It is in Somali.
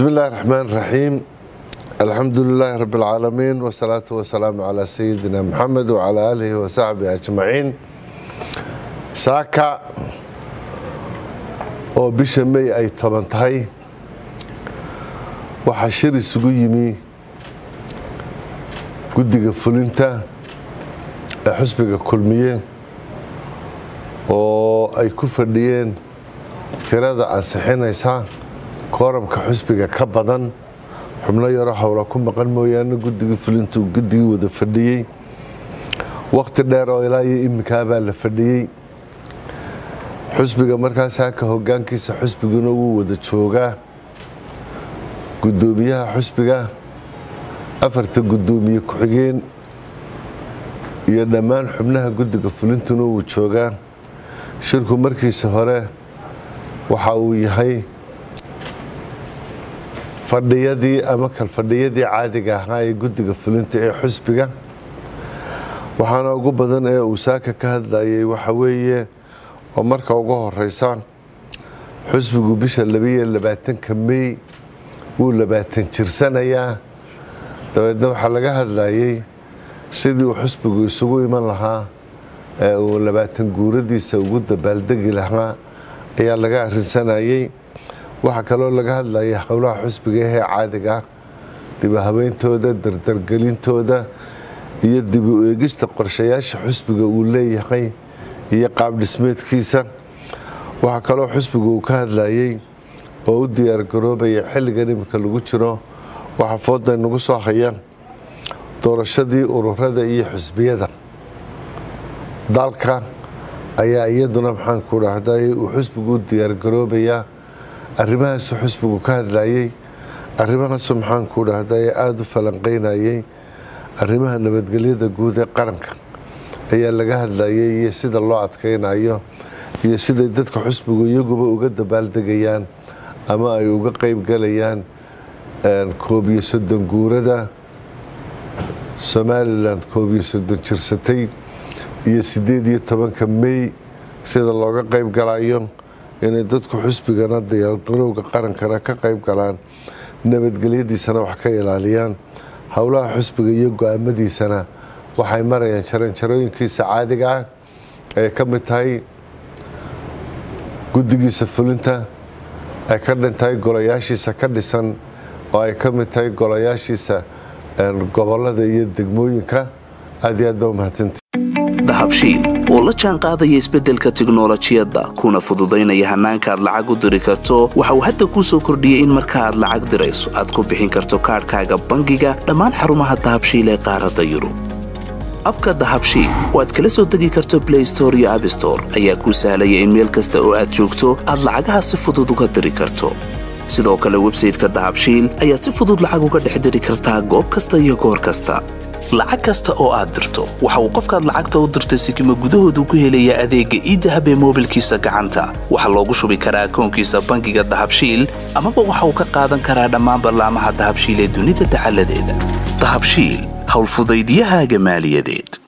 بسم الله الرحمن الرحيم. الحمد لله رب العالمين، والصلاة والسلام على سيدنا محمد وعلى آله وصحبه أجمعين. ساكا أو بشمي أي طبنتهي وحشري سقيمي قدق فلنتا حسبك كلمية أو أي كفر ديين تراد عن صحينا يسعى كورم كحسبك كبدن حملا يرى حولكم مقال مويانا قدق فلنتو قدق وذا فرديي وقت الدارة إلهي إمكابا لفرديي حسبك مركز هكا هوغان كيسا حسبك نوو وذا تشوغا قدوميها حسبك أفرت قدومي كحقين يدمان حملها قدق فلنتو نوو تشوغا شركو مركز هورا وحاوي هاي فرديدي أماكن فرديدي عادية هاي قدق فلنتي حسبك وحنا وجبنا وساك كهذا وحويه ومركا وجوه الرئيسان حسبك وبيش اللبية اللي بعتن كمية واللي بعتن ترسانة يا ده حلقة هذا سيدي وحسبك وسوي مالها واللي بعتن جوردي سوود بلدق لها يا لقاه ترسانة يي waxaa kaloo laga hadlayaa hawlaha xusbiga ee caadiga ah dib habeentooda dardargelintooda iyo dib u eegista qorshayaasha xusbiga uu leeyahay iyo qaab dhismeedkiisa waxaa kaloo xusbiga uu ka hadlayay oo u diyaar garoobay xilligan imka lagu jiro waxa fooda nagu soo hayaan doorashadii ururada iyo xisbiyada dalka ayaa iyaduna maxaan ku raahday uu xusbigu diyaar garoobaya arrimaha xisbigu ka hadlayay arrimaha subxaan ku dhahday aad u falanqeynayay arrimaha nabadgelyada guud ee qaranka ayaa laga hadlayay iyo sida loo adkeynayo iyo sida dadka xisbigu iyaguba uga dabaaldegayaan ama ay uga qayb galayaan koobiyo soddon guurada Somaliland koobiyo soddon jirsatay iyo 18 May sida looga qayb galayo inay dadku xisbigana diyaar garowga qarankana ka qayb galaan nabadgelyadiisana wax ka ilaaliyaan hawlaha xisbiga iyo go'aamadiisana waxay marayaan jaranjarooyinkiisa caadiga ah ee ka mid tahay guddigiisa fulinta ay ka dhantahay golayaashiisa ka dhisan oo ay ka mid tahay golayaashiisa gobollada iyo degmooyinka aad iyo aad baa mahadsantahay dahabshiil oo la jaan qaadaya isbeddelka tignoolajiyada kuna fududeynaya hanaanka aad lacag u diri karto waxa uu hadda ku soo kordhiyay in marka aad lacag dirayso aad ku bixin karto kaarkaaga bangiga dhammaan xarumaha dahabshiil ee qaaradda Yurub abka dahabshiil waad kala soo degi karto Play Store iyo App Store ayaa ku sahlaya in meel kasta oo aad joogto aad lacagaha si fudud uga diri karto sidoo kale website-ka dahabshiil ayaa si fudud lacag uga dhex diri kartaa goob kasta iyo goor kasta lacag kasta oo aad dirto waxa uu qofka lacagta u dirtay sikimo gudahoodu ku helaya adeega e-dahab ee mobilkiisa gacanta waxa loogu shubi karaa akoonkiisa bangiga dahabshiil ama waxa uu ka qaadan karaa dhammaan barnaamijyada dahabshiil ee dunida taxaladeeda dahabshiil hawl fudaydiyaha maaliyadeed